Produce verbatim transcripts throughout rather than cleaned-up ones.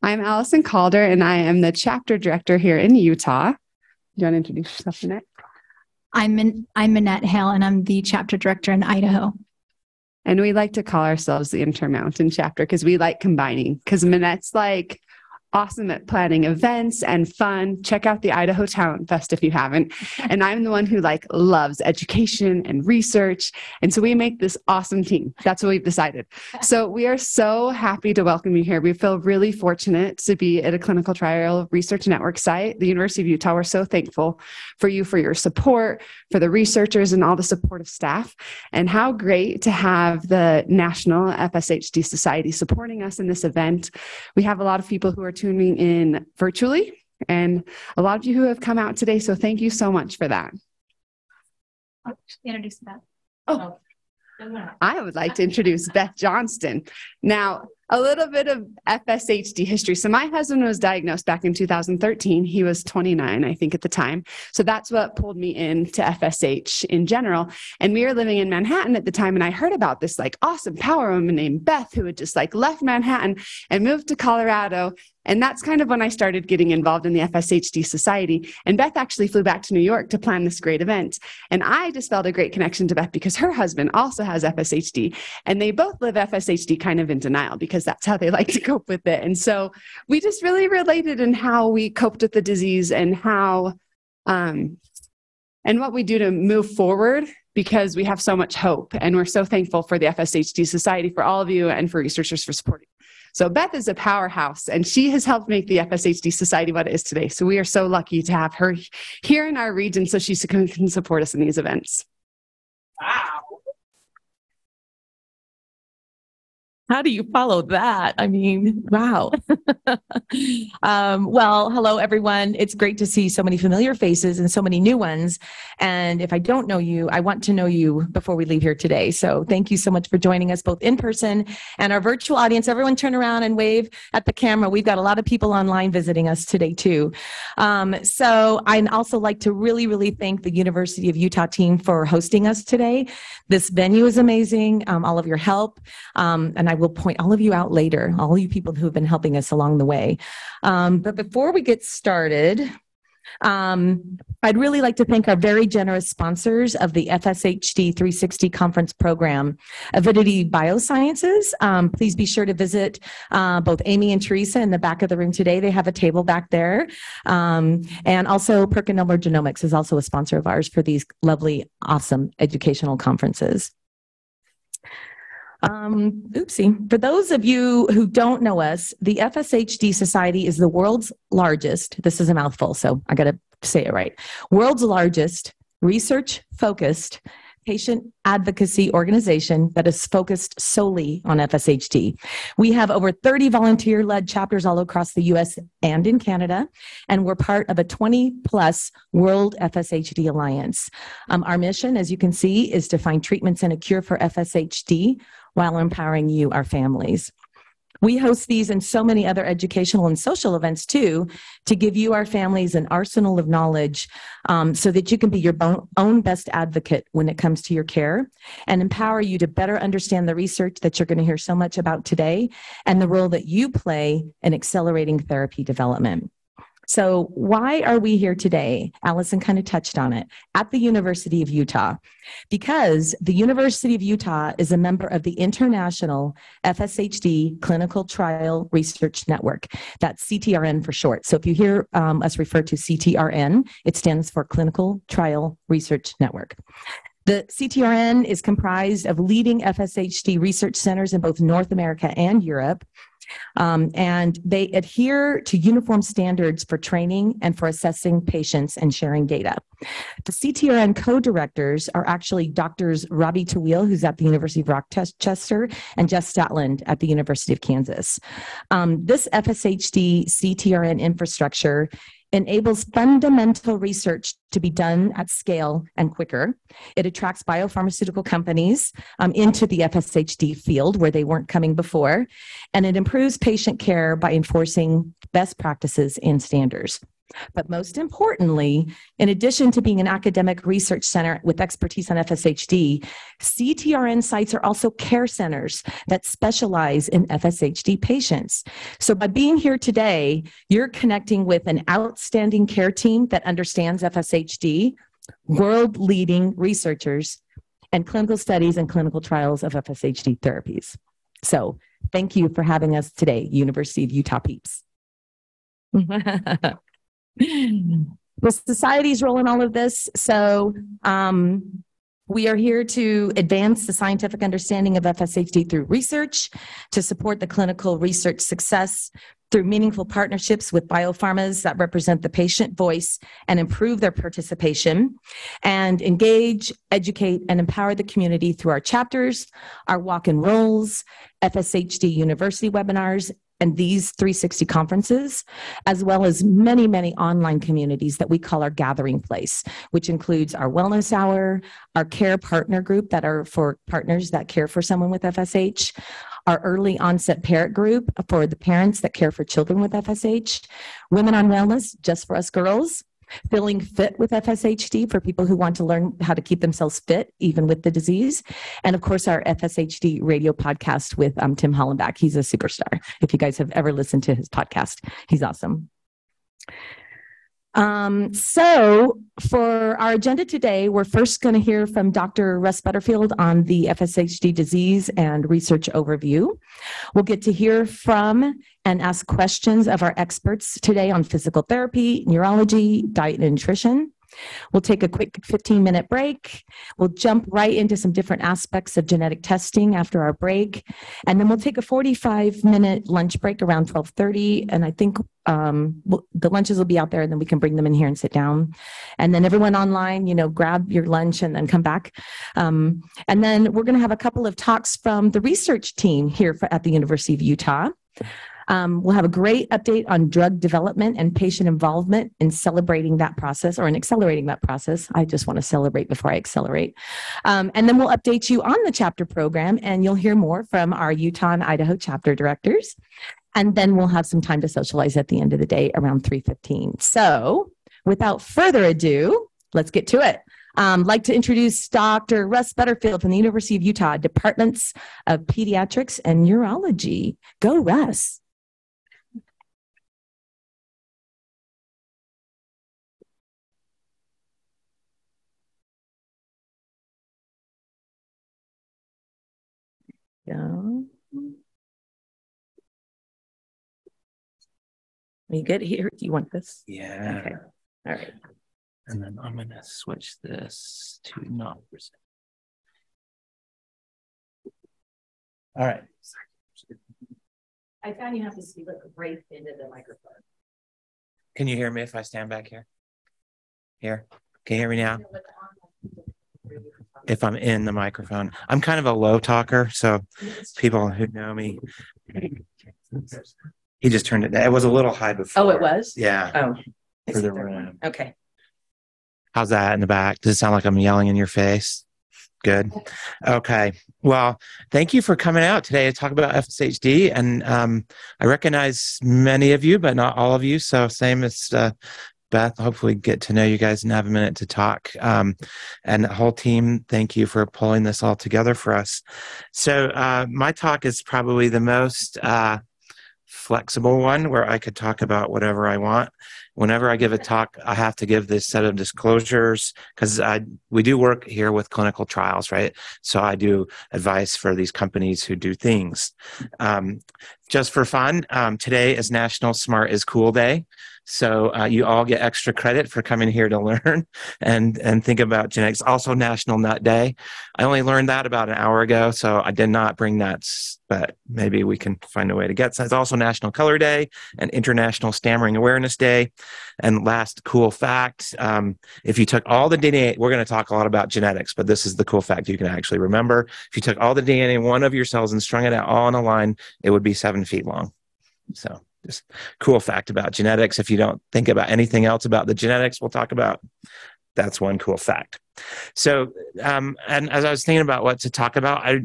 I'm Allison Calder, and I am the chapter director here in Utah. Do you want to introduce yourself, Minette? I'm, Min I'm Minette Hale, and I'm the chapter director in Idaho. And we like to call ourselves the Intermountain Chapter because we like combining, because Minette's like awesome at planning events and fun. Check out the Idaho Talent Fest if you haven't. And I'm the one who like loves education and research. And so we make this awesome team. That's what we've decided. So we are so happy to welcome you here. We feel really fortunate to be at a clinical trial research network site, the University of Utah. We're so thankful for you, for your support, for the researchers and all the supportive staff. And how great to have the National F S H D Society supporting us in this event. We have a lot of people who are tuning in virtually, and a lot of you who have come out today, so thank you so much for that. I'll introduce Beth. Oh, I would like to introduce Beth Johnston. Now, a little bit of F S H D history. So my husband was diagnosed back in two thousand thirteen. He was twenty-nine, I think, at the time. So that's what pulled me into F S H in general. And we were living in Manhattan at the time, and I heard about this like awesome power woman named Beth who had just like left Manhattan and moved to Colorado. And that's kind of when I started getting involved in the F S H D Society. And Beth actually flew back to New York to plan this great event. And I just felt a great connection to Beth because her husband also has F S H D, and they both live F S H D kind of in denial because that's how they like to cope with it. And so we just really related in how we coped with the disease and how, um, and what we do to move forward, because we have so much hope. And we're so thankful for the F S H D Society, for all of you, and for researchers for supporting. So Beth is a powerhouse, and she has helped make the F S H D Society what it is today. So we are so lucky to have her here in our region so she can support us in these events. Wow. How do you follow that? I mean, wow. um, well, hello, everyone. It's great to see so many familiar faces and so many new ones. And if I don't know you, I want to know you before we leave here today. So thank you so much for joining us, both in person and our virtual audience. Everyone turn around and wave at the camera. We've got a lot of people online visiting us today, too. Um, so I'd also like to really, really thank the University of Utah team for hosting us today. This venue is amazing, um, all of your help, um, and I we'll point all of you out later, all you people who have been helping us along the way. Um, but before we get started, um, I'd really like to thank our very generous sponsors of the F S H D three sixty conference program, Avidity Biosciences. Um, please be sure to visit uh, both Amy and Teresa in the back of the room today. They have a table back there. Um, and also PerkinElmer Genomics is also a sponsor of ours for these lovely, awesome educational conferences. Um, oopsie. For those of you who don't know us, the F S H D Society is the world's largest, this is a mouthful, so I got to say it right, world's largest research-focused patient advocacy organization that is focused solely on F S H D. We have over thirty volunteer-led chapters all across the U S and in Canada, and we're part of a twenty-plus World F S H D Alliance. Um, our mission, as you can see, is to find treatments and a cure for F S H D while empowering you, our families. We host these and so many other educational and social events, too, to give you, our families, an arsenal of knowledge um, so that you can be your own best advocate when it comes to your care, and empower you to better understand the research that you're going to hear so much about today and the role that you play in accelerating therapy development. So why are we here today? Allison kind of touched on it, at the University of Utah, because the University of Utah is a member of the International F S H D Clinical Trial Research Network. That's C T R N for short. So if you hear um, us refer to C T R N, it stands for Clinical Trial Research Network. The C T R N is comprised of leading F S H D research centers in both North America and Europe, Um, and they adhere to uniform standards for training and for assessing patients and sharing data. The C T R N co-directors are actually Doctors Robbie Tawil, who's at the University of Rochester, and Jess Statland at the University of Kansas. Um, this F S H D C T R N infrastructure enables fundamental research to be done at scale and quicker. It attracts biopharmaceutical companies um, into the F S H D field where they weren't coming before, and it improves patient care by enforcing best practices and standards. But most importantly, in addition to being an academic research center with expertise on F S H D, C T R N sites are also care centers that specialize in F S H D patients. So by being here today, you're connecting with an outstanding care team that understands F S H D, world-leading researchers, and clinical studies and clinical trials of F S H D therapies. So thank you for having us today, University of Utah peeps. The society's role in all of this. So um, we are here to advance the scientific understanding of F S H D through research, to support the clinical research success through meaningful partnerships with biopharmas that represent the patient voice and improve their participation, and engage, educate, and empower the community through our chapters, our walk and rolls, F S H D university webinars, and these three sixty conferences, as well as many, many online communities that we call our gathering place, which includes our wellness hour, our care partner group that are for partners that care for someone with F S H, our early onset parent group for the parents that care for children with F S H, Women on Wellness, just for us girls, Feeling Fit with F S H D for people who want to learn how to keep themselves fit even with the disease, and of course our F S H D radio podcast with um, Tim Hollenbach. He's a superstar. If you guys have ever listened to his podcast, he's awesome. Um, so for our agenda today, we're first going to hear from Doctor Russ Butterfield on the F S H D disease and research overview. We'll get to hear from and ask questions of our experts today on physical therapy, neurology, diet and nutrition. We'll take a quick fifteen minute break. We'll jump right into some different aspects of genetic testing after our break. And then we'll take a forty-five minute lunch break around twelve thirty. And I think um, we'll, the lunches will be out there, and then we can bring them in here and sit down. And then everyone online, you know, grab your lunch and then come back. Um, and then we're going to have a couple of talks from the research team here for, at the University of Utah. Um, we'll have a great update on drug development and patient involvement in celebrating that process, or in accelerating that process. I just want to celebrate before I accelerate. Um, and then we'll update you on the chapter program, and you'll hear more from our Utah and Idaho chapter directors. And then we'll have some time to socialize at the end of the day around three fifteen. So without further ado, let's get to it. Um, I'd like to introduce Doctor Russ Butterfield from the University of Utah, Departments of Pediatrics and Neurology. Go, Russ. Go. Are you good here? Do you want this? Yeah. Okay. All right. And then I'm going to switch this to not present. All right. I found you have to speak right into the microphone. Can you hear me if I stand back here? Here. Can you hear me now? If I'm in the microphone. I'm kind of a low talker, so people who know me. He just turned it down. It was a little high before. Oh, it was? Yeah. Oh. For the room. Okay. How's that in the back? Does it sound like I'm yelling in your face? Good. Okay. Well, thank you for coming out today to talk about F S H D. And um, I recognize many of you, but not all of you. So same as uh, Beth, hopefully get to know you guys and have a minute to talk. Um, and the whole team, thank you for pulling this all together for us. So uh, my talk is probably the most uh, flexible one, where I could talk about whatever I want. Whenever I give a talk, I have to give this set of disclosures because we do work here with clinical trials, right? So I do advice for these companies who do things. Um, just for fun, um, today is National Smart is Cool Day. So uh, you all get extra credit for coming here to learn and, and think about genetics. Also National Nut Day. I only learned that about an hour ago, so I did not bring nuts, but maybe we can find a way to get some. It's also National Color Day and International Stammering Awareness Day. And last cool fact, um, if you took all the D N A, we're going to talk a lot about genetics, but this is the cool fact you can actually remember. If you took all the D N A, one of your cells, and strung it out all in a line, it would be seven feet long. So just cool fact about genetics. If you don't think about anything else about the genetics we'll talk about, that's one cool fact. So, um, and as I was thinking about what to talk about, I,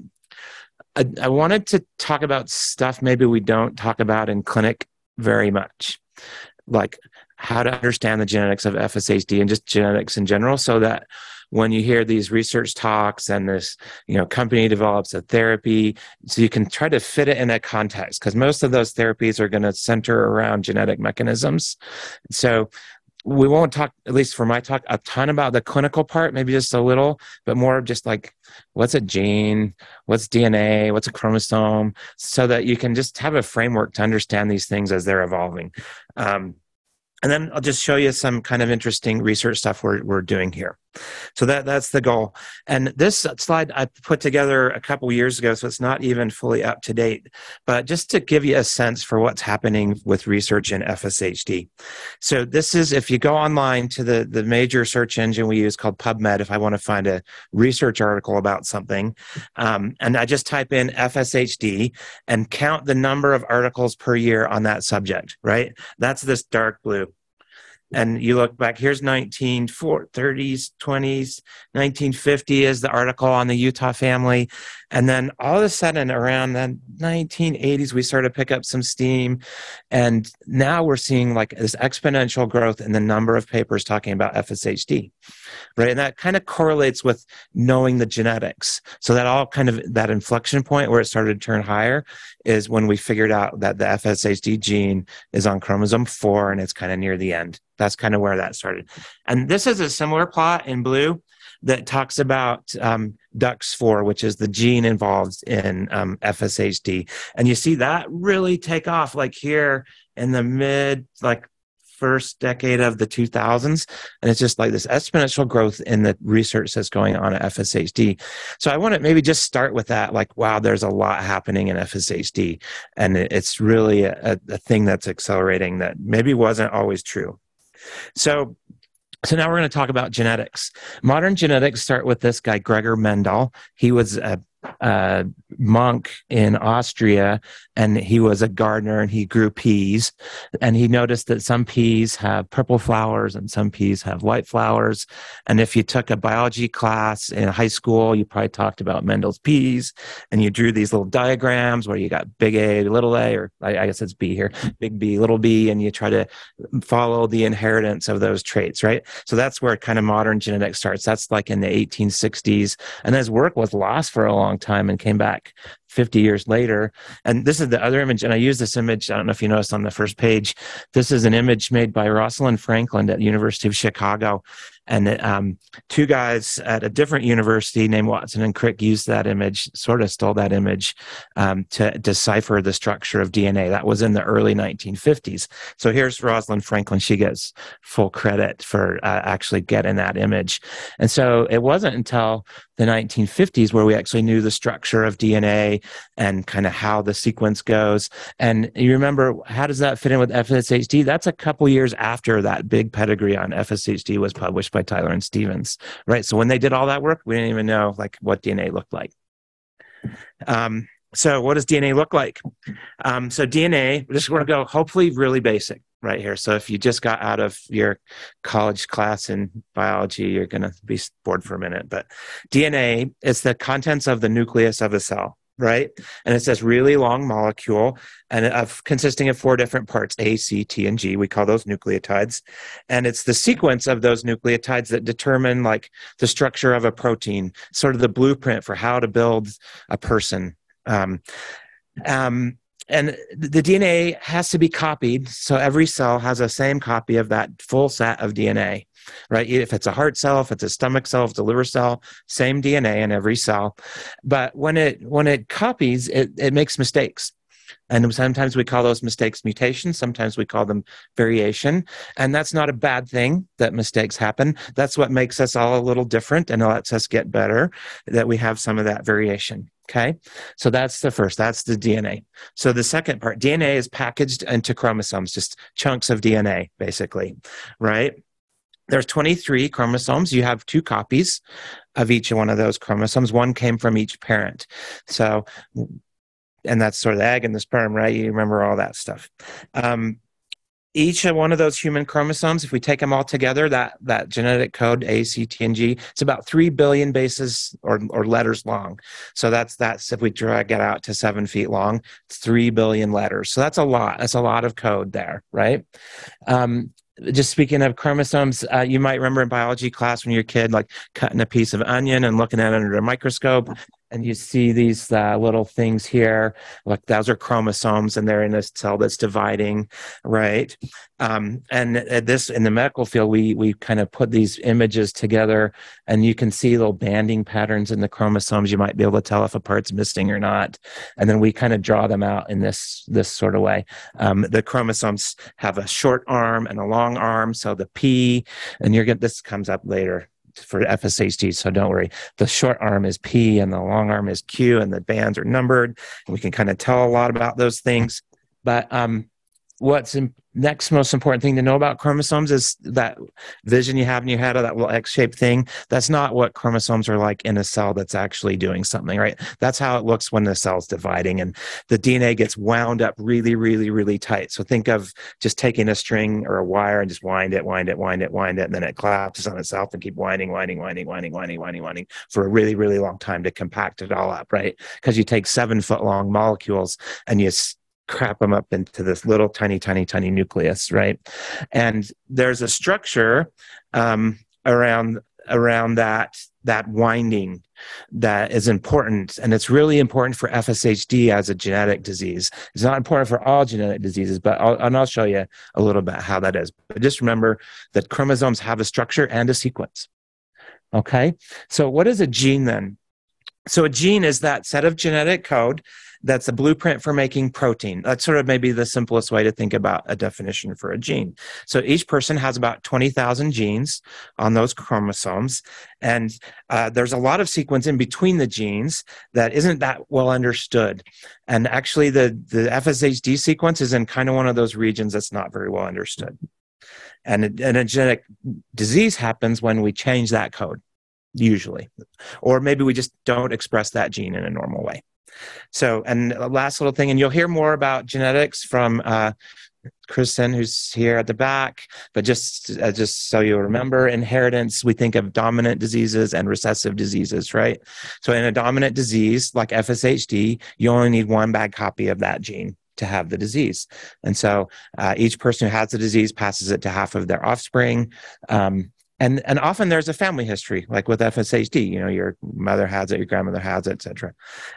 I, I wanted to talk about stuff maybe we don't talk about in clinic very much. Like how to understand the genetics of F S H D and just genetics in general, so that when you hear these research talks and this, you know, company develops a therapy, so you can try to fit it in a context, because most of those therapies are going to center around genetic mechanisms. So we won't talk, at least for my talk, a ton about the clinical part, maybe just a little, but more just like, what's a gene, what's D N A, what's a chromosome, so that you can just have a framework to understand these things as they're evolving. Um, And then I'll just show you some kind of interesting research stuff we're, we're doing here. So that, that's the goal. And this slide I put together a couple years ago, so it's not even fully up to date, but just to give you a sense for what's happening with research in F S H D. So this is, if you go online to the, the major search engine we use called PubMed, if I want to find a research article about something, um, and I just type in F S H D and count the number of articles per year on that subject, right? That's this dark blue. And you look back, here's nineteen thirties, twenties, nineteen fifty is the article on the Utah family. And then all of a sudden around the nineteen eighties, we started to pick up some steam. And now we're seeing like this exponential growth in the number of papers talking about F S H D, right? And that kind of correlates with knowing the genetics. So that all kind of, that inflection point where it started to turn higher is when we figured out that the F S H D gene is on chromosome four and it's kind of near the end. That's kind of where that started. And this is a similar plot in blue that talks about um, D U X four, which is the gene involved in um, F S H D. And you see that really take off like here in the mid, like first decade of the two thousands. And it's just like this exponential growth in the research that's going on at F S H D. So I want to maybe just start with that. Like, wow, there's a lot happening in F S H D. And it's really a, a thing that's accelerating that maybe wasn't always true. So, so now we're going to talk about genetics. Modern genetics start with this guy, Gregor Mendel. He was a, a monk in Austria, and he was a gardener, and he grew peas. And he noticed that some peas have purple flowers and some peas have white flowers. And if you took a biology class in high school, you probably talked about Mendel's peas, and you drew these little diagrams where you got big A, little a, or I guess it's B here, big B, little b, and you try to follow the inheritance of those traits, right? So that's where kind of modern genetics starts. That's like in the eighteen sixties. And his work was lost for a long time and came back fifty years later. And this is the other image. And I use this image, I don't know if you noticed on the first page, this is an image made by Rosalind Franklin at the University of Chicago. And um, two guys at a different university named Watson and Crick used that image, sort of stole that image um, to decipher the structure of D N A. That was in the early nineteen fifties. So here's Rosalind Franklin. She gets full credit for uh, actually getting that image. And so it wasn't until the nineteen fifties where we actually knew the structure of D N A and kind of how the sequence goes. And you remember, how does that fit in with F S H D? That's a couple years after that big pedigree on F S H D was published by Tyler and Stevens, right? So when they did all that work, we didn't even know like what D N A looked like. Um, so what does D N A look like? Um, so D N A, we're just going to go hopefully really basic right here. So if you just got out of your college class in biology, you're going to be bored for a minute. But D N A is the contents of the nucleus of a cell, right? And it's this really long molecule and of consisting of four different parts, A, C, T, and G. We call those nucleotides. And it's the sequence of those nucleotides that determine like the structure of a protein, sort of the blueprint for how to build a person. Um, um, And the D N A has to be copied, so every cell has the same copy of that full set of D N A, right? If it's a heart cell, if it's a stomach cell, if it's a liver cell, same D N A in every cell. But when it when it copies, it, it makes mistakes. And sometimes we call those mistakes mutations, sometimes we call them variation. And that's not a bad thing that mistakes happen. That's what makes us all a little different and lets us get better, that we have some of that variation. Okay, so that's the first, that's the D N A. So the second part, D N A is packaged into chromosomes, just chunks of D N A, basically, right? There's twenty-three chromosomes. You have two copies of each one of those chromosomes. One came from each parent. So, and that's sort of the egg and the sperm, right? You remember all that stuff. Um, Each one of those human chromosomes, if we take them all together, that, that genetic code, A, C, T, and G, it's about three billion bases or, or letters long. So that's, that's, if we drag it out to seven feet long, it's three billion letters. So that's a lot. That's a lot of code there, right? Um, Just speaking of chromosomes, uh, you might remember in biology class when you're a kid, like cutting a piece of onion and looking at it under a microscope, and you see these uh, little things here, like those are chromosomes, and they're in this cell that's dividing, right? Um, and at this, in the medical field, we we kind of put these images together, and you can see little banding patterns in the chromosomes. You might be able to tell if a part's missing or not, and then we kind of draw them out in this this sort of way. Um, the chromosomes have a short arm and a long arm, so the P, and you're gonna, this comes up later for F S H D, so don't worry. The short arm is P and the long arm is Q, and the bands are numbered. And we can kind of tell a lot about those things. But um, what's in, next most important thing to know about chromosomes is that vision you have in your head of that little X-shaped thing. That's not what chromosomes are like in a cell that's actually doing something, right? That's how it looks when the cell's dividing, and the D N A gets wound up really, really, really tight. So think of just taking a string or a wire and just wind it, wind it, wind it, wind it, and then it collapses on itself and keep winding, winding, winding, winding, winding, winding, winding for a really, really long time to compact it all up, right? Because you take seven-foot-long molecules and you crap them up into this little tiny, tiny, tiny nucleus, right? And there's a structure um, around around that that winding that is important, and it's really important for F S H D as a genetic disease. It's not important for all genetic diseases, but I'll, and I'll show you a little bit how that is. But just remember that chromosomes have a structure and a sequence. Okay, so what is a gene then? So a gene is that set of genetic code that's a blueprint for making protein. That's sort of maybe the simplest way to think about a definition for a gene. So each person has about twenty thousand genes on those chromosomes, and uh, there's a lot of sequence in between the genes that isn't that well understood. And actually the, the F S H D sequence is in kind of one of those regions that's not very well understood. And a, and a genetic disease happens when we change that code, usually. Or maybe we just don't express that gene in a normal way. So, and last little thing, and you'll hear more about genetics from uh, Kristen, who's here at the back, but just, uh, just so you'll remember, inheritance, we think of dominant diseases and recessive diseases, right? So in a dominant disease like F S H D, you only need one bad copy of that gene to have the disease. And so uh, each person who has the disease passes it to half of their offspring. Um, And, and often there's a family history, like with F S H D, you know, your mother has it, your grandmother has it, et cetera.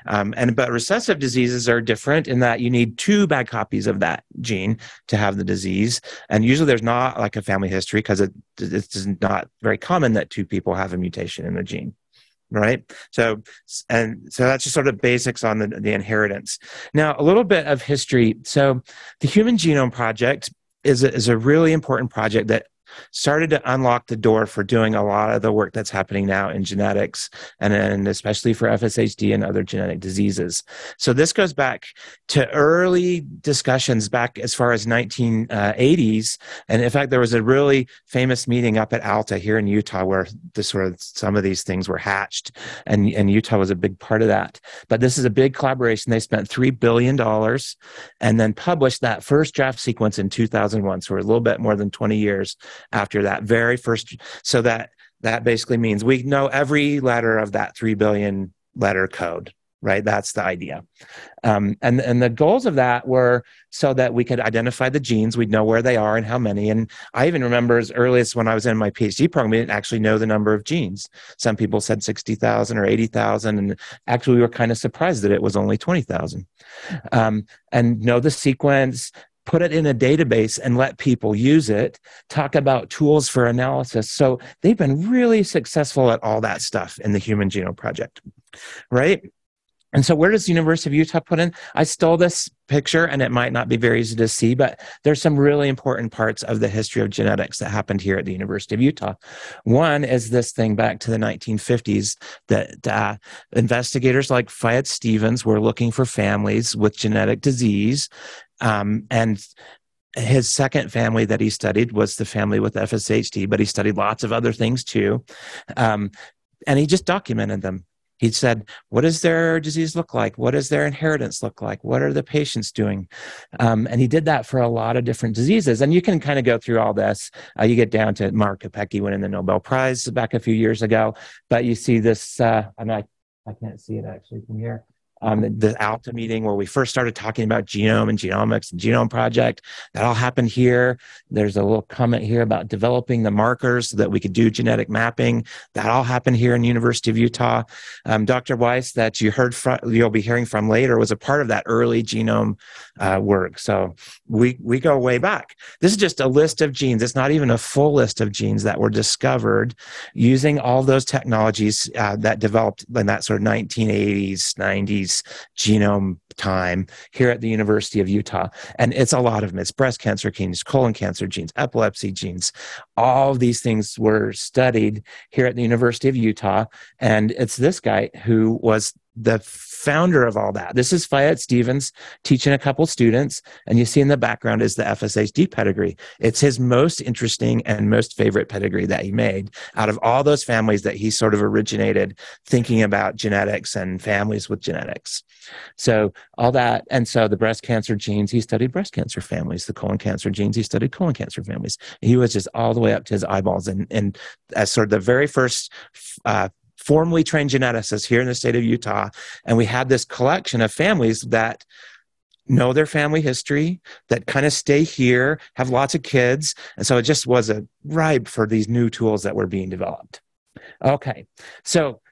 Um, and, but recessive diseases are different in that you need two bad copies of that gene to have the disease. And usually there's not like a family history because it, it's not very common that two people have a mutation in a gene, right? So, and so that's just sort of basics on the, the inheritance. Now, a little bit of history. So the Human Genome Project is a, is a really important project that started to unlock the door for doing a lot of the work that's happening now in genetics, and, and especially for F S H D and other genetic diseases. So this goes back to early discussions back as far as nineteen eighties. And in fact, there was a really famous meeting up at ALTA here in Utah where the sort of some of these things were hatched, and, and Utah was a big part of that. But this is a big collaboration. They spent three billion dollars and then published that first draft sequence in two thousand one. So we're a little bit more than twenty years after that very first. So that that basically means we know every letter of that three billion letter code, right? That's the idea. Um, and, and the goals of that were so that we could identify the genes, we'd know where they are and how many. And I even remember as early as when I was in my PhD program, we didn't actually know the number of genes. Some people said sixty thousand or eighty thousand, and actually we were kind of surprised that it was only twenty thousand. Um, and know the sequence, put it in a database and let people use it, talk about tools for analysis. So they've been really successful at all that stuff in the Human Genome Project, right? And so where does the University of Utah put in? I stole this picture, and it might not be very easy to see, but there's some really important parts of the history of genetics that happened here at the University of Utah. One is this thing back to the nineteen fifties that uh, investigators like Fayette Stephens were looking for families with genetic disease. Um, and his second family that he studied was the family with F S H D, but he studied lots of other things too. Um, and he just documented them. He said, what does their disease look like? What does their inheritance look like? What are the patients doing? Um, and he did that for a lot of different diseases. And you can kind of go through all this. Uh, you get down to Mark Kopecky winning the Nobel Prize back a few years ago, but you see this, uh, and I, I can't see it actually from here. um, the, the ALTA meeting where we first started talking about genome and genomics and genome project. That all happened here. There's a little comment here about developing the markers so that we could do genetic mapping. That all happened here in University of Utah. Um, Doctor Weiss, that you heard from, you'll be hearing from later, was a part of that early genome uh, work. So we, we go way back. This is just a list of genes. It's not even a full list of genes that were discovered using all those technologies uh, that developed in that sort of nineteen eighties, nineties genome time here at the University of Utah. And it's a lot of them. It's breast cancer genes, colon cancer genes, epilepsy genes. All of these things were studied here at the University of Utah. And it's this guy who was the founder of all that. This is Fayette Stephens teaching a couple students. And you see in the background is the F S H D pedigree. It's his most interesting and most favorite pedigree that he made out of all those families that he sort of originated thinking about genetics and families with genetics. So all that. And so the breast cancer genes, he studied breast cancer families. The colon cancer genes, he studied colon cancer families. He was just all the way up to his eyeballs. And, and as sort of the very first uh, formally trained geneticists here in the state of Utah. And we had this collection of families that know their family history, that kind of stay here, have lots of kids. And so it just was a ripe for these new tools that were being developed. Okay, so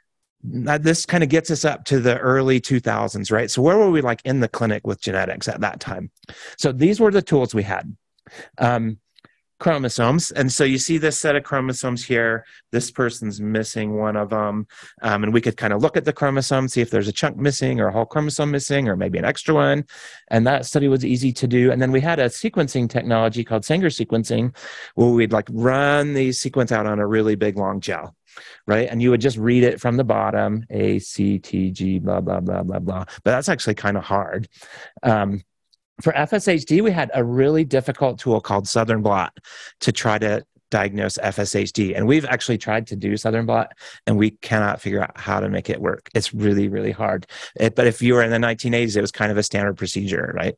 this kind of gets us up to the early two thousands, right? So where were we like in the clinic with genetics at that time? So these were the tools we had. Um, Chromosomes. And so you see this set of chromosomes here. This person's missing one of them. Um, and we could kind of look at the chromosome, see if there's a chunk missing or a whole chromosome missing or maybe an extra one. And that study was easy to do. And then we had a sequencing technology called Sanger sequencing, where we'd like run the sequence out on a really big long gel. Right? And you would just read it from the bottom, A, C, T, G, blah, blah, blah, blah, blah. But that's actually kind of hard. Um, For F S H D, we had a really difficult tool called Southern blot to try to diagnose F S H D. And we've actually tried to do Southern blot, and we cannot figure out how to make it work. It's really, really hard. It, but if you were in the nineteen eighties, it was kind of a standard procedure, right?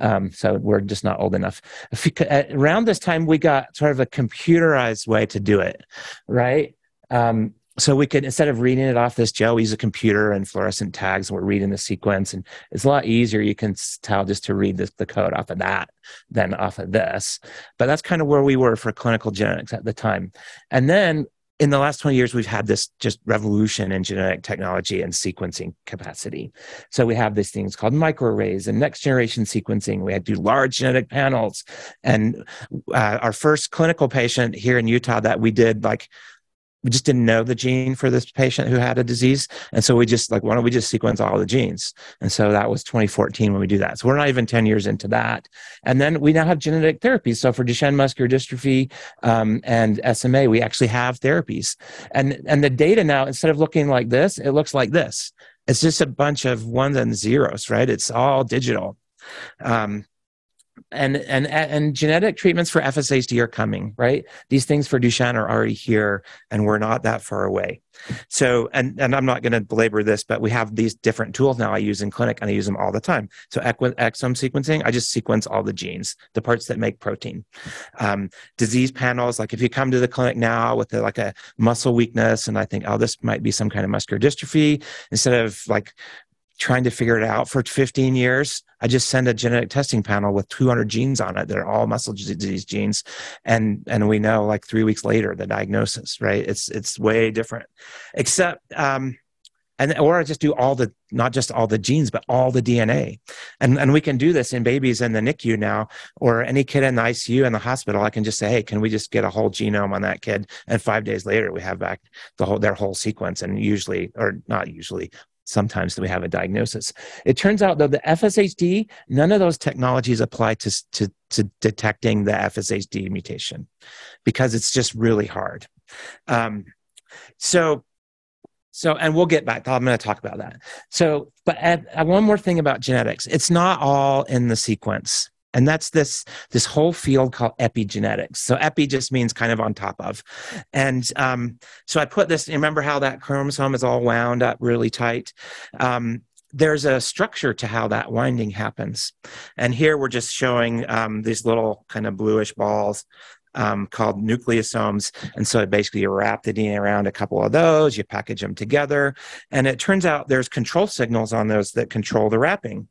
Um, so we're just not old enough. If you could, around this time, we got sort of a computerized way to do it, right? Um, So we could, instead of reading it off this gel, we use a computer and fluorescent tags, and we're reading the sequence. And it's a lot easier, you can tell, just to read this, the code off of that than off of this. But that's kind of where we were for clinical genetics at the time. And then in the last twenty years, we've had this just revolution in genetic technology and sequencing capacity. So we have these things called microarrays and next generation sequencing. We had to do large genetic panels. And uh, our first clinical patient here in Utah that we did, like, we just didn't know the gene for this patient who had a disease. And so we just like, why don't we just sequence all the genes? And so that was twenty fourteen when we do that. So we're not even ten years into that. And then we now have genetic therapies. So for Duchenne muscular dystrophy um, and S M A, we actually have therapies. And, and the data now, instead of looking like this, it looks like this. It's just a bunch of ones and zeros, right? It's all digital. Um, And, and and genetic treatments for F S H D are coming, right? These things for Duchenne are already here, and we're not that far away. So, and, and I'm not going to belabor this, but we have these different tools now I use in clinic, and I use them all the time. So exome sequencing, I just sequence all the genes, the parts that make protein. Um, disease panels, like if you come to the clinic now with a, like a muscle weakness, and I think, oh, this might be some kind of muscular dystrophy, instead of like trying to figure it out for fifteen years, I just send a genetic testing panel with two hundred genes on it. They're all muscle disease genes. And, and we know like three weeks later, the diagnosis, right? It's, it's way different, except, um, and, or I just do all the, not just all the genes, but all the D N A. And, and we can do this in babies in the NICU now, or any kid in the I C U in the hospital. I can just say, hey, can we just get a whole genome on that kid? And five days later, we have back the whole, their whole sequence. And usually, or not usually, sometimes we have a diagnosis. It turns out, though, the F S H D, none of those technologies apply to, to, to detecting the F S H D mutation because it's just really hard. Um, so, so, and we'll get back. I'm going to talk about that. So, but and, and one more thing about genetics. It's not all in the sequence. And that's this, this whole field called epigenetics. So epi just means kind of on top of. And um, so I put this, remember how that chromosome is all wound up really tight? Um, there's a structure to how that winding happens. And here we're just showing um, these little kind of bluish balls um, called nucleosomes. And so basically you wrap the D N A around a couple of those, you package them together, and it turns out there's control signals on those that control the wrapping.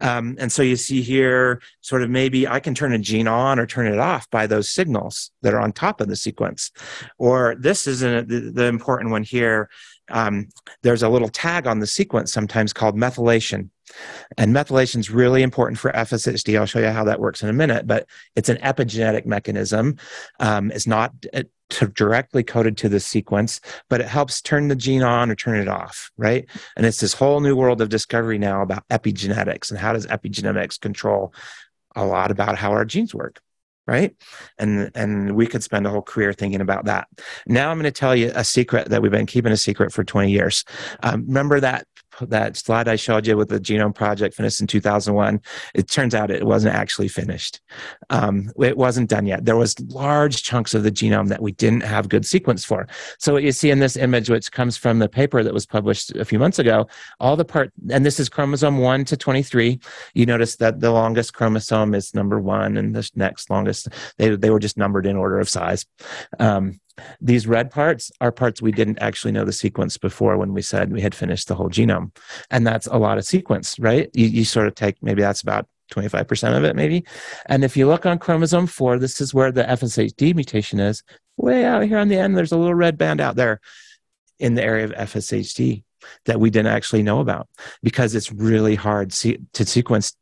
Um, and so you see here, sort of maybe I can turn a gene on or turn it off by those signals that are on top of the sequence. Or this is an, the, the important one here. Um, there's a little tag on the sequence sometimes called methylation. And methylation is really important for F S H D. I'll show you how that works in a minute, but it's an epigenetic mechanism. Um, it's not it, to directly coded to the sequence, but it helps turn the gene on or turn it off, right? And it's this whole new world of discovery now about epigenetics and how does epigenetics control a lot about how our genes work. Right? And and we could spend a whole career thinking about that. Now I'm going to tell you a secret that we've been keeping a secret for twenty years. Um, remember that that slide I showed you with the genome project finished in two thousand one? It turns out it wasn't actually finished. Um, it wasn't done yet. There was large chunks of the genome that we didn't have good sequence for. So what you see in this image, which comes from the paper that was published a few months ago, all the part, and this is chromosome one to twenty-three. You notice that the longest chromosome is number one and the next longest They, they were just numbered in order of size. Um, these red parts are parts we didn't actually know the sequence before when we said we had finished the whole genome. And that's a lot of sequence, right? You, you sort of take, maybe that's about twenty-five percent of it maybe. And if you look on chromosome four, this is where the F S H D mutation is. Way out here on the end, there's a little red band out there in the area of F S H D that we didn't actually know about because it's really hard se- to sequence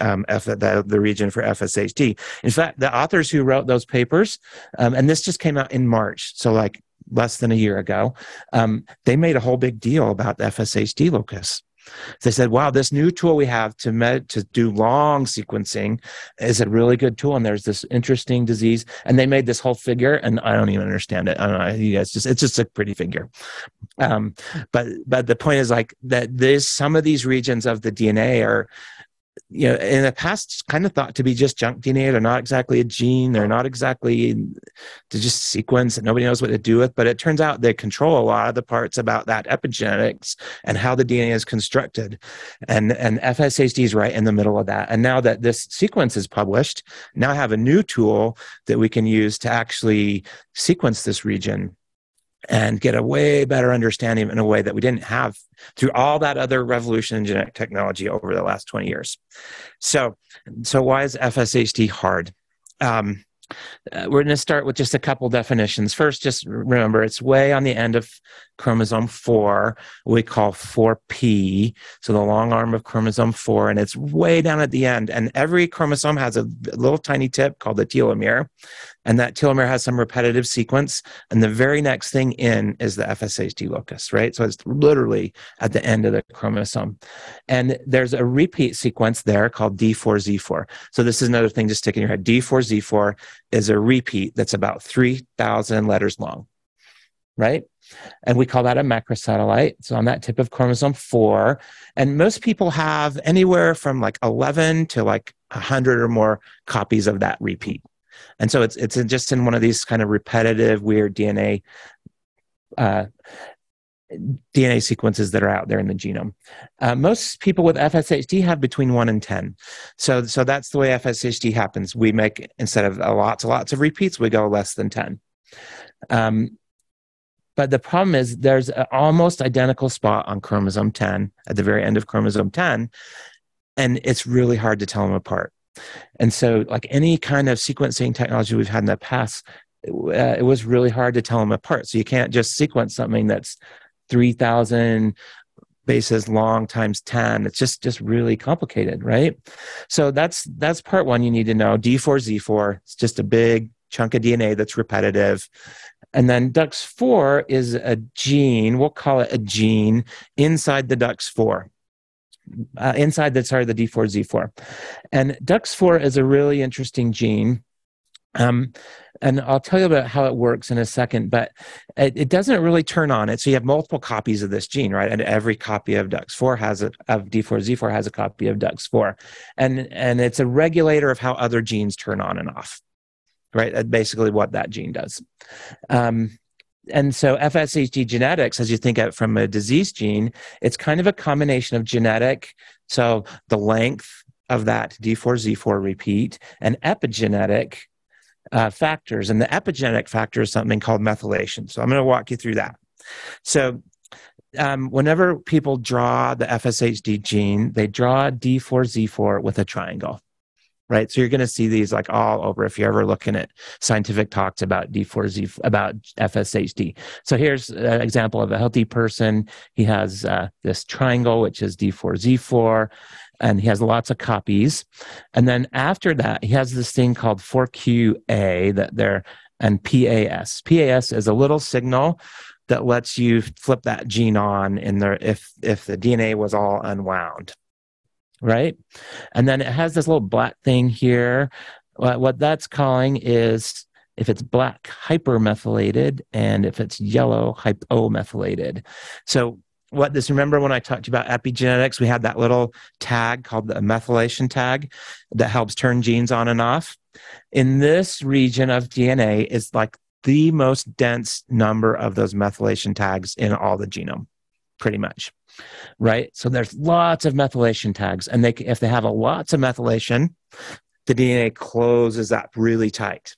Um, F, the, the region for F S H D. In fact, the authors who wrote those papers, um, and this just came out in March, so like less than a year ago, um, they made a whole big deal about the F S H D locus. They said, wow, this new tool we have to med- to do long sequencing is a really good tool, and there's this interesting disease. And they made this whole figure, and I don't even understand it. I don't know, you guys just, it's just a pretty figure. Um, but, but the point is like that this, some of these regions of the D N A are, you know, in the past kind of thought to be just junk D N A. They're not exactly a gene. They're not exactly to just sequence that nobody knows what to do with. But it turns out they control a lot of the parts about that epigenetics and how the D N A is constructed. And, and F S H D is right in the middle of that. And now that this sequence is published, now I have a new tool that we can use to actually sequence this region and get a way better understanding in a way that we didn't have through all that other revolution in genetic technology over the last twenty years. So, so why is F S H D hard? Um, uh, we're going to start with just a couple definitions. First, just remember it's way on the end of chromosome four, what we call four P, so the long arm of chromosome four, and it's way down at the end. And every chromosome has a little tiny tip called the telomere. And that telomere has some repetitive sequence. And the very next thing in is the F S H D locus, right? So it's literally at the end of the chromosome. And there's a repeat sequence there called D four Z four. So this is another thing to stick in your head. D four Z four is a repeat that's about three thousand letters long, right? And we call that a macrosatellite. So on that tip of chromosome four. And most people have anywhere from like eleven to like one hundred or more copies of that repeat. And so it's it's just in one of these kind of repetitive, weird D N A uh, D N A sequences that are out there in the genome. Uh, most people with F S H D have between one and ten. So, so that's the way F S H D happens. We make, instead of lots and lots of repeats, we go less than ten. Um, but the problem is there's an almost identical spot on chromosome ten, at the very end of chromosome ten, and it's really hard to tell them apart. And so like any kind of sequencing technology we've had in the past, it, uh, it was really hard to tell them apart. So you can't just sequence something that's three thousand bases long times ten. It's just, just really complicated, right? So that's that's part one you need to know. D four Z four, it's just a big chunk of D N A that's repetitive. And then D U X four is a gene, we'll call it a gene, inside the D U X four. Uh, inside the, sorry, the D four Z four. And D U X four is a really interesting gene. Um, and I'll tell you about how it works in a second, but it, it doesn't really turn on it. So you have multiple copies of this gene, right? And every copy of D U X four has a, of D four Z four has a copy of D U X four. And, and it's a regulator of how other genes turn on and off, right? That's basically what that gene does. Um, And so F S H D genetics, as you think of it from a disease gene, it's kind of a combination of genetic, so the length of that D four Z four repeat, and epigenetic, uh, factors. And the epigenetic factor is something called methylation. So I'm going to walk you through that. So um, whenever people draw the F S H D gene, they draw D four Z four with a triangle, right? So you're going to see these like all over if you're ever looking at scientific talks about D four Z, about F S H D. So here's an example of a healthy person. He has uh, this triangle, which is D four Z four, and he has lots of copies. And then after that, he has this thing called four Q A that they're, and P A S. P A S is a little signal that lets you flip that gene on in there if, if the D N A was all unwound, right? And then it has this little black thing here. What that's calling is if it's black, hypermethylated, and if it's yellow, hypomethylated. So what this, remember when I talked about epigenetics, we had that little tag called the methylation tag that helps turn genes on and off. In this region of D N A is like the most dense number of those methylation tags in all the genome, pretty much, right? So there's lots of methylation tags, and they, if they have a lots of methylation, the D N A closes up really tight,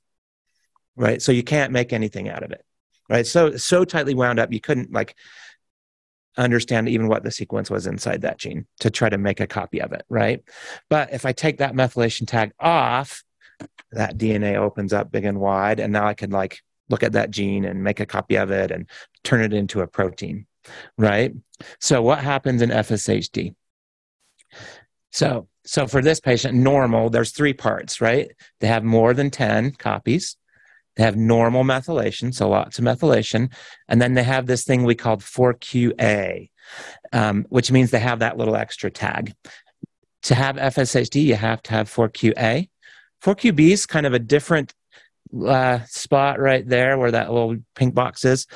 right? So you can't make anything out of it, right? So, so tightly wound up, you couldn't like understand even what the sequence was inside that gene to try to make a copy of it, right? But if I take that methylation tag off, that D N A opens up big and wide, and now I can like look at that gene and make a copy of it and turn it into a protein, right? So what happens in F S H D? So, so for this patient, normal, there's three parts, right? They have more than ten copies. They have normal methylation, so lots of methylation. And then they have this thing we called four Q A, um, which means they have that little extra tag. To have F S H D, you have to have four Q A. four Q B is kind of a different uh, spot right there where that little pink box is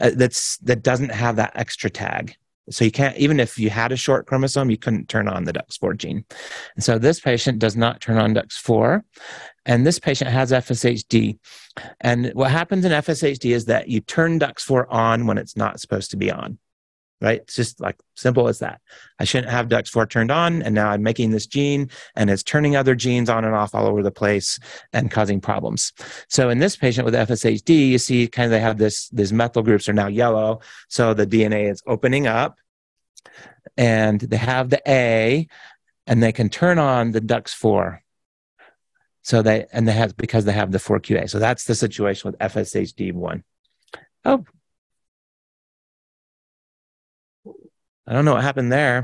uh, that's, that doesn't have that extra tag. So you can't, even if you had a short chromosome, you couldn't turn on the D U X four gene. And so this patient does not turn on D U X four, and this patient has F S H D. And what happens in F S H D is that you turn D U X four on when it's not supposed to be on, right? It's just like simple as that. I shouldn't have D U X four turned on, and now I'm making this gene, and it's turning other genes on and off all over the place and causing problems. So in this patient with F S H D, you see kind of they have this, these methyl groups are now yellow, so the D N A is opening up, and they have the A, and they can turn on the D U X four. So they, and they have, because they have the four Q A. So that's the situation with F S H D one. Oh, I don't know what happened there.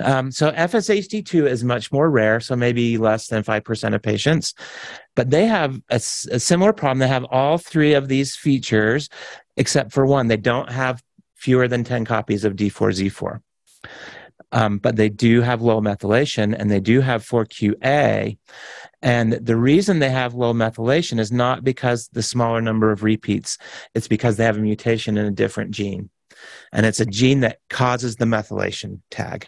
Um, so F S H D two is much more rare, so maybe less than five percent of patients. But they have a, a similar problem. They have all three of these features, except for one. They don't have fewer than ten copies of D four Z four. Um, but they do have low methylation, and they do have four Q A. And the reason they have low methylation is not because the smaller number of repeats. It's because they have a mutation in a different gene. And it's a gene that causes the methylation tag.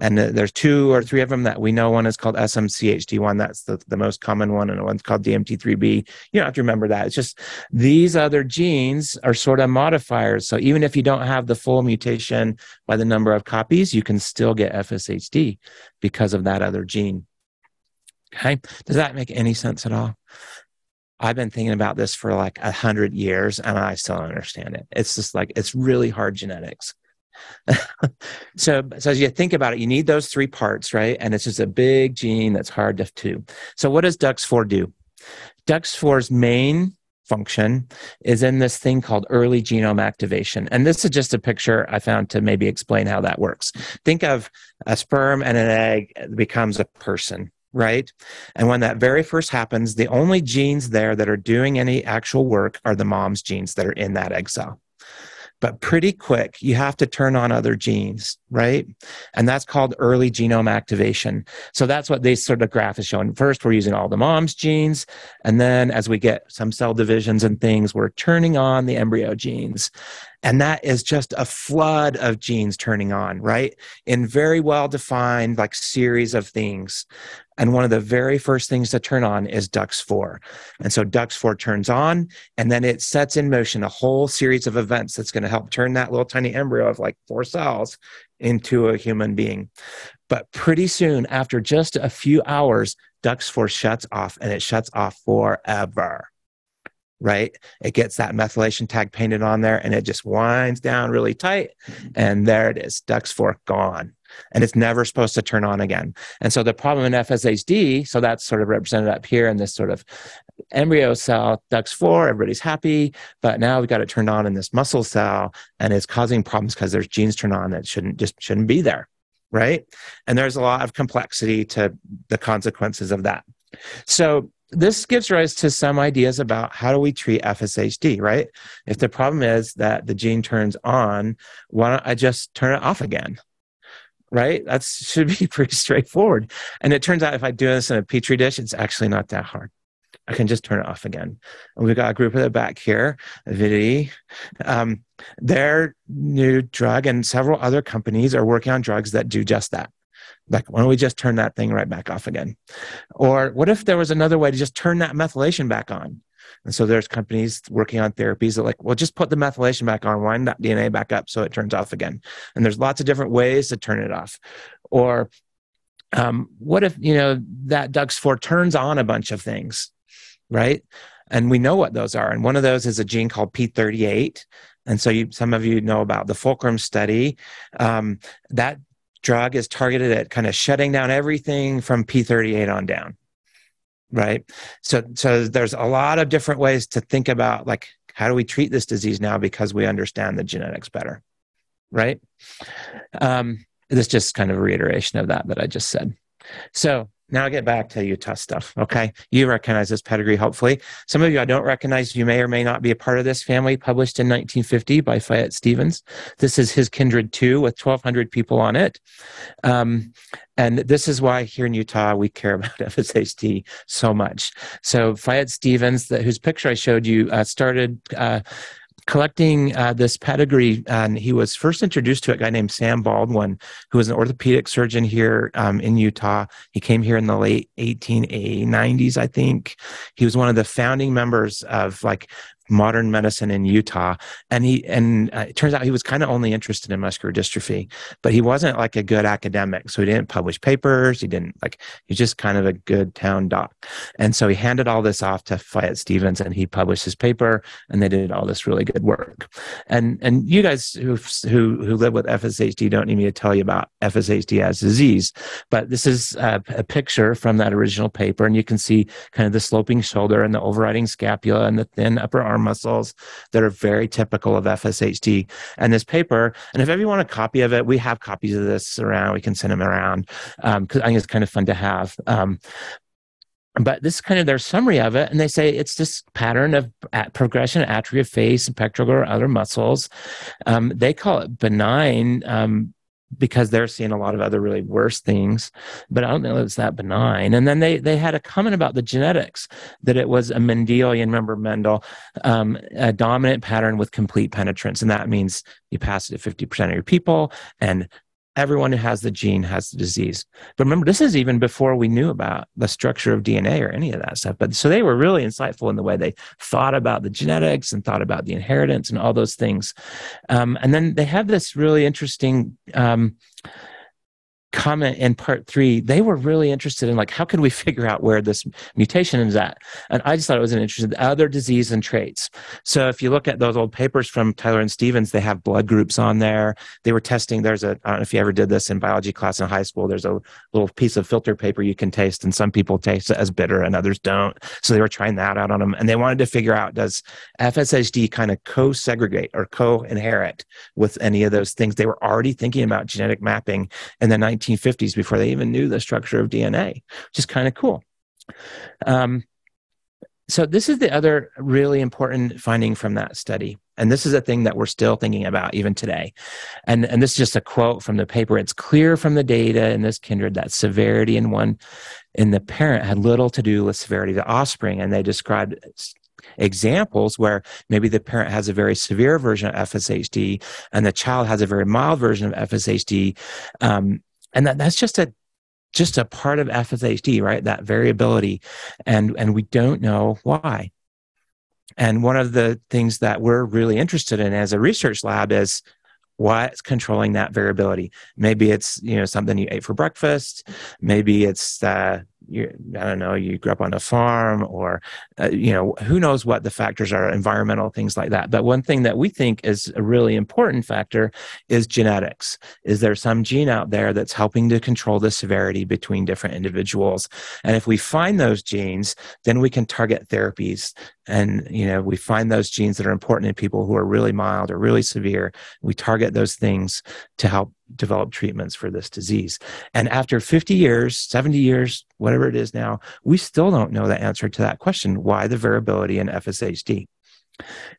And there's two or three of them that we know. One is called S M C H D one. That's the, the most common one. And one's called D M T three B. You don't have to remember that. It's just these other genes are sort of modifiers. So even if you don't have the full mutation by the number of copies, you can still get F S H D because of that other gene. Okay. Does that make any sense at all? I've been thinking about this for like a hundred years and I still don't understand it. It's just like, it's really hard genetics. so, so as you think about it, you need those three parts, right? And it's just a big gene that's hard to do. So what does D U X four do? D U X four's main function is in this thing called early genome activation. And this is just a picture I found to maybe explain how that works. Think of a sperm and an egg becomes a person, right? And when that very first happens, the only genes there that are doing any actual work are the mom's genes that are in that egg cell. But pretty quick, you have to turn on other genes, right? And that's called early genome activation. So that's what this sort of graph is showing. First, we're using all the mom's genes. And then as we get some cell divisions and things, we're turning on the embryo genes. And that is just a flood of genes turning on, right? In very well-defined like series of things. And one of the very first things to turn on is D U X four. And so D U X four turns on, and then it sets in motion a whole series of events that's going to help turn that little tiny embryo of like four cells into a human being. But pretty soon, after just a few hours, D U X four shuts off, and it shuts off forever, right? It gets that methylation tag painted on there, and it just winds down really tight, and there it is, D U X four gone. And it's never supposed to turn on again. And so the problem in F S H D, so that's sort of represented up here in this sort of embryo cell, D U X four, everybody's happy, but now we've got it turned on in this muscle cell, and it's causing problems because there's genes turned on that shouldn't just shouldn't be there, right? And there's a lot of complexity to the consequences of that. So this gives rise to some ideas about how do we treat F S H D, right? If the problem is that the gene turns on, why don't I just turn it off again? Right? That should be pretty straightforward. And it turns out if I do this in a Petri dish, it's actually not that hard. I can just turn it off again. And we've got a group at the back here, Avidity. Um, their new drug and several other companies are working on drugs that do just that. Like, why don't we just turn that thing right back off again? Or what if there was another way to just turn that methylation back on? And so there's companies working on therapies that are like, well, just put the methylation back on, wind that D N A back up so it turns off again. And there's lots of different ways to turn it off. Or um, what if, you know, that D U X four turns on a bunch of things, right? And we know what those are. And one of those is a gene called P thirty-eight. And so you, some of you know about the Fulcrum study. Um, that drug is targeted at kind of shutting down everything from P thirty-eight on down. Right. So, so there's a lot of different ways to think about, like, how do we treat this disease now because we understand the genetics better, right? Um, this is just kind of a reiteration of that that I just said. So now I get back to Utah stuff, okay? You recognize this pedigree, hopefully. Some of you I don't recognize. You may or may not be a part of this family, published in nineteen fifty by Fayette Stephens. This is his kindred too, with twelve hundred people on it. Um, and this is why here in Utah, we care about F S H D so much. So Fayette Stephens, the, whose picture I showed you, uh, started uh, collecting uh, this pedigree, and he was first introduced to a guy named Sam Baldwin, who was an orthopedic surgeon here um, in Utah. He came here in the late eighteen nineties, I think. He was one of the founding members of like modern medicine in Utah, and he and uh, it turns out he was kind of only interested in muscular dystrophy, but he wasn't like a good academic, so he didn't publish papers. He didn't like he's just kind of a good town doc, and so he handed all this off to Fayette Stephens, and he published his paper, and they did all this really good work. And and you guys who who who live with F S H D don't need me to tell you about F S H D as a disease, but this is a, a picture from that original paper, and you can see kind of the sloping shoulder and the overriding scapula and the thin upper arm muscles that are very typical of F S H D. And this paper, and if ever you want a copy of it, we have copies of this around. We can send them around um, because I think it's kind of fun to have. Um, But this is kind of their summary of it. And they say it's this pattern of progression, atrophy of face and pectoral or other muscles. Um, they call it benign um, because they're seeing a lot of other really worse things. But I don't know if it's that benign. And then they they had a comment about the genetics, that it was a Mendelian, remember Mendel, um, a dominant pattern with complete penetrance. And that means you pass it to fifty percent of your people, and everyone who has the gene has the disease. But remember, this is even before we knew about the structure of D N A or any of that stuff. But so they were really insightful in the way they thought about the genetics and thought about the inheritance and all those things. Um, and then they have this really interesting um, comment in part three. They were really interested in, like, how could we figure out where this mutation is at? And I just thought it was an interesting other disease and traits. So if you look at those old papers from Tyler and Stevens, they have blood groups on there. They were testing, there's a, I don't know if you ever did this in biology class in high school, there's a little piece of filter paper you can taste, and some people taste it as bitter and others don't. So they were trying that out on them, and they wanted to figure out, does F S H D kind of co-segregate or co-inherit with any of those things? They were already thinking about genetic mapping in the nineteen fifties before they even knew the structure of D N A, which is kind of cool. Um, so this is the other really important finding from that study. And this is a thing that we're still thinking about even today. And, and this is just a quote from the paper. It's clear from the data in this kindred that severity in one, in the parent had little to do with severity of the offspring. And they described examples where maybe the parent has a very severe version of F S H D and the child has a very mild version of F S H D. Um, And that, that's just a just a part of F S H D, right? That variability, and and we don't know why. And one of the things that we're really interested in as a research lab is, what's controlling that variability. Maybe it's, you know, something you ate for breakfast. Maybe it's, uh, you, I don't know, you grew up on a farm, or, uh, you know, who knows what the factors are, environmental things like that. But one thing that we think is a really important factor is genetics. Is there some gene out there that's helping to control the severity between different individuals? And if we find those genes, then we can target therapies. And, you know, we find those genes that are important in people who are really mild or really severe. We target those things to help develop treatments for this disease. And after fifty years, seventy years, whatever it is now, we still don't know the answer to that question, why the variability in F S H D.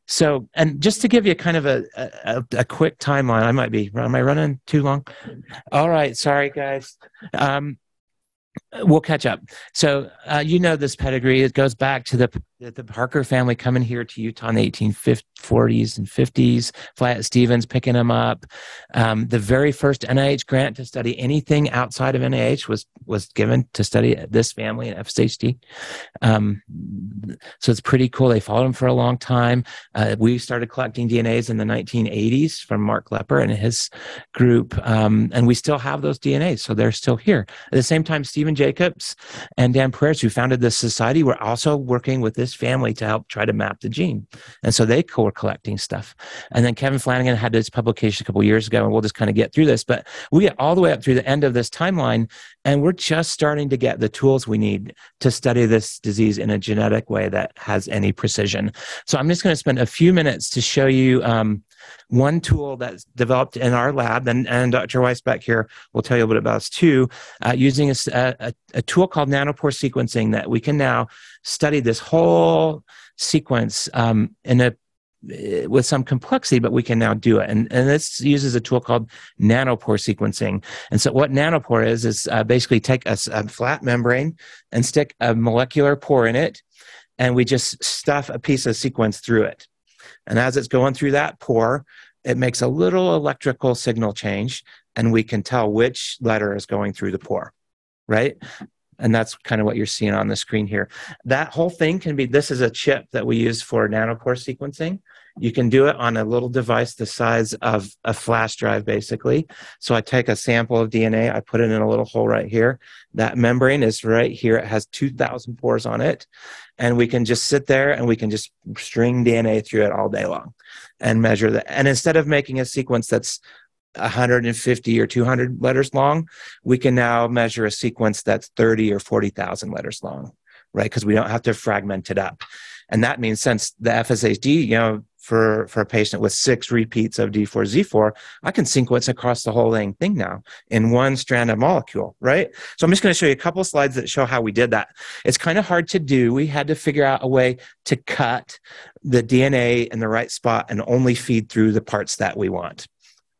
So, and just to give you kind of a, a, a quick timeline, I might be, am I running too long? All right. Sorry, guys. Um, We'll catch up. So uh, you know this pedigree. It goes back to the the Parker family coming here to Utah in the eighteen forties and fifties, Fayette Stephens picking them up. Um, the very first N I H grant to study anything outside of N I H was was given to study this family in F S H D. Um, so it's pretty cool. They followed them for a long time. Uh, we started collecting D N As in the nineteen eighties from Mark Lepper and his group, um, and we still have those D N As, so they're still here. At the same time, Steve Stephen Jacobs and Dan Perez, who founded this society, were also working with this family to help try to map the gene. And so they were collecting stuff. And then Kevin Flanagan had this publication a couple of years ago, and we'll just kind of get through this. But we get all the way up through the end of this timeline, and we're just starting to get the tools we need to study this disease in a genetic way that has any precision. So I'm just going to spend a few minutes to show you um, one tool that's developed in our lab, and, and Doctor Weiss back here will tell you a little bit about this too, uh, using a, a, a tool called nanopore sequencing, that we can now study this whole sequence um, in a with some complexity, but we can now do it. And, and this uses a tool called nanopore sequencing. And so what nanopore is, is uh, basically take a, a flat membrane and stick a molecular pore in it, and we just stuff a piece of sequence through it. And as it's going through that pore, it makes a little electrical signal change, and we can tell which letter is going through the pore, right? And that's kind of what you're seeing on the screen here. That whole thing can be, this is a chip that we use for nanopore sequencing. You can do it on a little device the size of a flash drive, basically. So I take a sample of D N A, I put it in a little hole right here. That membrane is right here. It has two thousand pores on it. And we can just sit there and we can just string D N A through it all day long and measure that. And instead of making a sequence that's one hundred fifty or two hundred letters long, we can now measure a sequence that's thirty or forty thousand letters long, right? Because we don't have to fragment it up. And that means since the F S H D, you know, for, for a patient with six repeats of D four Z four, I can sequence across the whole thing now in one strand of molecule, right? So I'm just going to show you a couple slides that show how we did that. It's kind of hard to do. We had to figure out a way to cut the D N A in the right spot and only feed through the parts that we want.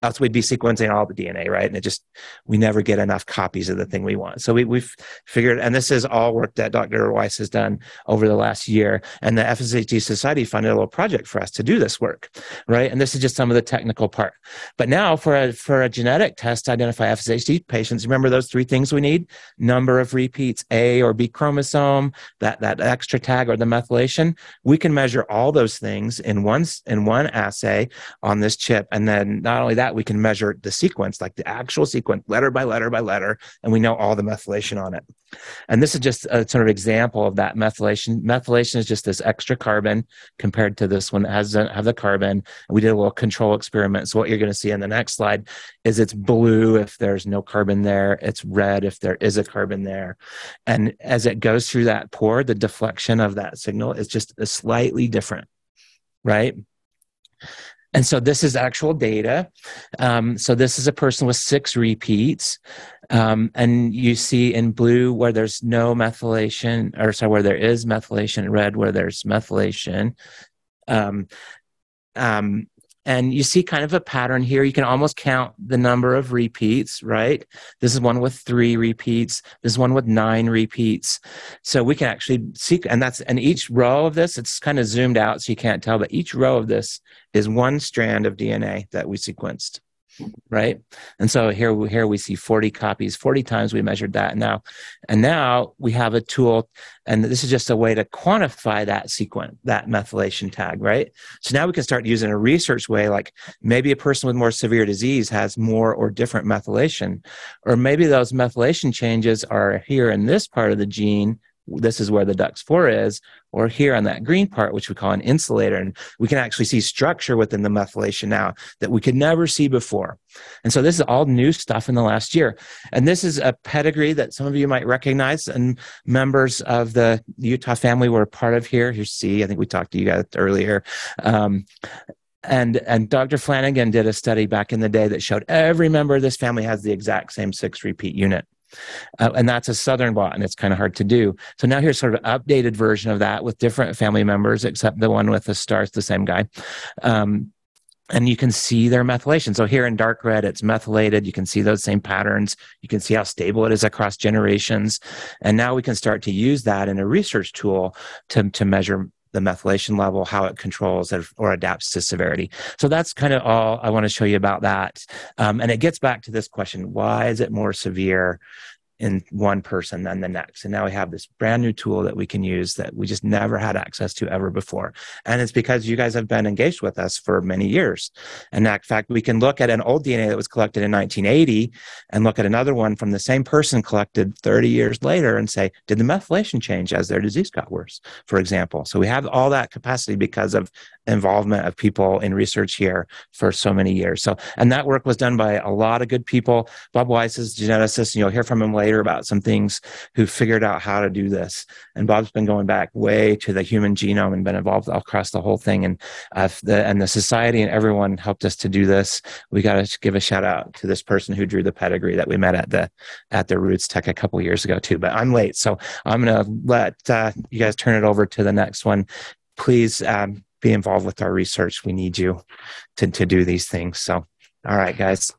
Else we'd be sequencing all the D N A, right? And it just, we never get enough copies of the thing we want. So we, we've figured, and this is all work that Doctor Weiss has done over the last year. And the F S H D Society funded a little project for us to do this work, right? And this is just some of the technical part. But now for a, for a genetic test to identify F S H D patients, remember those three things we need? Number of repeats, A or B chromosome, that, that extra tag or the methylation. We can measure all those things in one, in one assay on this chip. And then not only that, we can measure the sequence, like the actual sequence, letter by letter by letter, and we know all the methylation on it. And this is just a sort of example of that methylation. Methylation is just this extra carbon compared to this one that doesn't have the carbon. We did a little control experiment. So what you're going to see in the next slide is it's blue if there's no carbon there. It's red if there is a carbon there. And as it goes through that pore, the deflection of that signal is just slightly different, right? And so this is actual data. Um, so this is a person with six repeats. Um, and you see in blue where there's no methylation, or sorry, where there is methylation, red where there's methylation. Um, um, and you see kind of a pattern here. You can almost count the number of repeats, right? This is one with three repeats. This is one with nine repeats. So we can actually see, and that's, and each row of this, it's kind of zoomed out so you can't tell, but each row of this is one strand of D N A that we sequenced. right? And so here, here we see forty copies, forty times we measured that now. And now we have a tool, and this is just a way to quantify that sequence, that methylation tag, right? So now we can start using a research way, like maybe a person with more severe disease has more or different methylation, or maybe those methylation changes are here in this part of the gene. This is where the D U X four is, or here on that green part, which we call an insulator. And we can actually see structure within the methylation now that we could never see before. And so this is all new stuff in the last year. And this is a pedigree that some of you might recognize, and members of the Utah family were a part of here. Here's C, I think we talked to you guys earlier. Um, And, and Doctor Flanagan did a study back in the day that showed every member of this family has the exact same six repeat unit. Uh, and that's a southern blot, and it's kind of hard to do. So now here's sort of an updated version of that with different family members, except the one with the stars, the same guy. Um, and you can see their methylation. So here in dark red, it's methylated. You can see those same patterns. You can see how stable it is across generations. And now we can start to use that in a research tool to, to measure the methylation level, how it controls or adapts to severity. So that's kind of all I want to show you about that. Um, and it gets back to this question, why is it more severe in one person than the next? And now we have this brand new tool that we can use that we just never had access to ever before. And it's because you guys have been engaged with us for many years. And in fact, we can look at an old D N A that was collected in nineteen eighty and look at another one from the same person collected thirty years later and say, did the methylation change as their disease got worse, for example? So we have all that capacity because of involvement of people in research here for so many years. So, and that work was done by a lot of good people. Bob Weiss is a geneticist, and you'll hear from him later about some things, who figured out how to do this. And Bob's been going back way to the human genome and been involved across the whole thing. And uh, the, and the society and everyone helped us to do this. We got to give a shout out to this person who drew the pedigree that we met at the at the Roots Tech a couple years ago too. But I'm late, so I'm going to let uh, you guys turn it over to the next one. Please um, be involved with our research. We need you to to do these things. So, all right, guys.